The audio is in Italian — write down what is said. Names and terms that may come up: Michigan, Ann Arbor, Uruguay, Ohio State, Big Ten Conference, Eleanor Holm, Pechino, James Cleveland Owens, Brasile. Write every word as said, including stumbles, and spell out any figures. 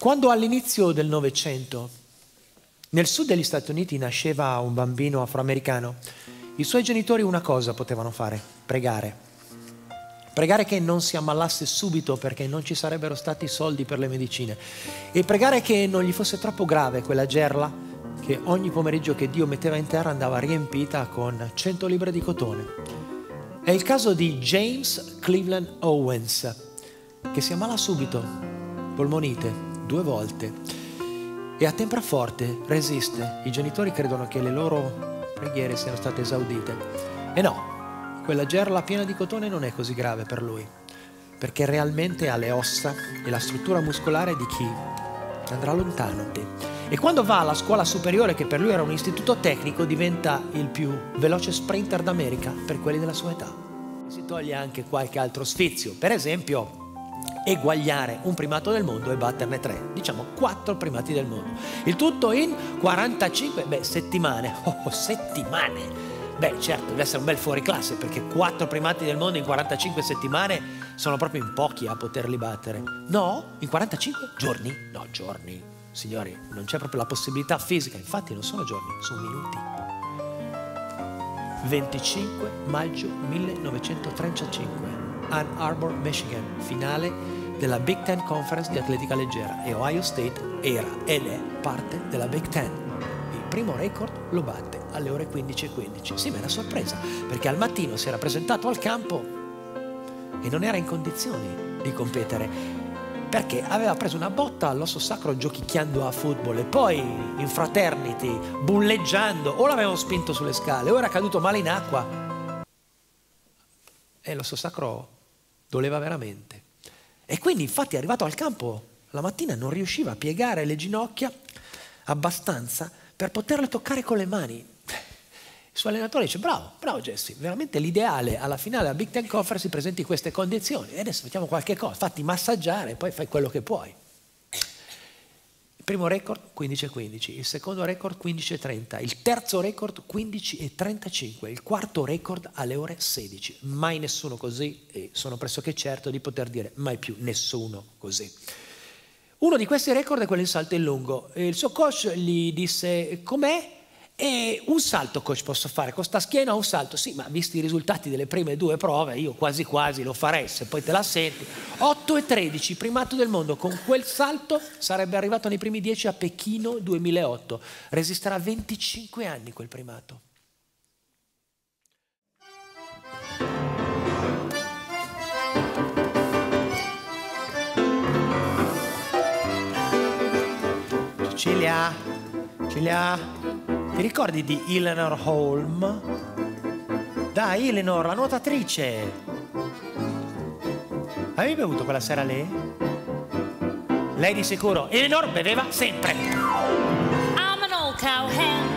Quando all'inizio del Novecento nel sud degli Stati Uniti nasceva un bambino afroamericano, i suoi genitori una cosa potevano fare: pregare. Pregare che non si ammalasse subito, perché non ci sarebbero stati soldi per le medicine, e pregare che non gli fosse troppo grave quella gerla che ogni pomeriggio che Dio metteva in terra andava riempita con cento libbre di cotone. È il caso di James Cleveland Owens, che si ammala subito, polmonite, due volte, e a tempraforte resiste. I genitori credono che le loro preghiere siano state esaudite, e no, quella gerla piena di cotone non è così grave per lui, perché realmente ha le ossa e la struttura muscolare di chi andrà lontano. E quando va alla scuola superiore, che per lui era un istituto tecnico, diventa il più veloce sprinter d'America per quelli della sua età. Si toglie anche qualche altro sfizio, per esempio eguagliare un primato del mondo e batterne tre, diciamo quattro primati del mondo, il tutto in quarantacinque beh, settimane. Oh, settimane! Beh, certo, deve essere un bel fuoriclasse, perché quattro primati del mondo in quarantacinque settimane sono proprio in pochi a poterli battere. No, in quarantacinque giorni? No, giorni, signori, non c'è proprio la possibilità fisica. Infatti non sono giorni, sono minuti. venticinque maggio millenovecentotrentacinque, Ann Arbor, Michigan, finale della Big Ten Conference di atletica leggera, e Ohio State era ed è parte della Big Ten. Il primo record lo batte alle ore quindici e quindici. Sì, ma è una sorpresa, perché al mattino si era presentato al campo e non era in condizioni di competere, perché aveva preso una botta all'osso sacro giochicchiando a football, e poi in fraternity, bulleggiando, o l'avevano spinto sulle scale o era caduto male in acqua, e l'osso sacro doleva veramente. E quindi infatti, arrivato al campo la mattina, non riusciva a piegare le ginocchia abbastanza per poterle toccare con le mani. Il suo allenatore dice: bravo, bravo Jesse, veramente l'ideale, alla finale a Big Ten Conference si presenti in queste condizioni, e adesso facciamo qualche cosa, fatti massaggiare e poi fai quello che puoi. Il primo record quindici e quindici, il secondo record quindici e trenta, il terzo record quindici e trentacinque, il quarto record alle ore sedici. Mai nessuno così, e sono pressoché certo di poter dire mai più nessuno così. Uno di questi record è quello in salto in lungo. Il suo coach gli disse: com'è? E un salto, coach, posso fare con sta schiena un salto? Sì, ma visti i risultati delle prime due prove io quasi quasi lo farei, se poi te la senti. Otto e tredici, primato del mondo, con quel salto sarebbe arrivato nei primi dieci a Pechino duemilaotto. Resisterà venticinque anni quel primato. Cecilia, Cecilia, ti ricordi di Eleanor Holm? Dai, Eleanor, la nuotatrice! Avevi bevuto quella sera lei? Lei di sicuro. Eleanor beveva sempre! I'm an old cowhand.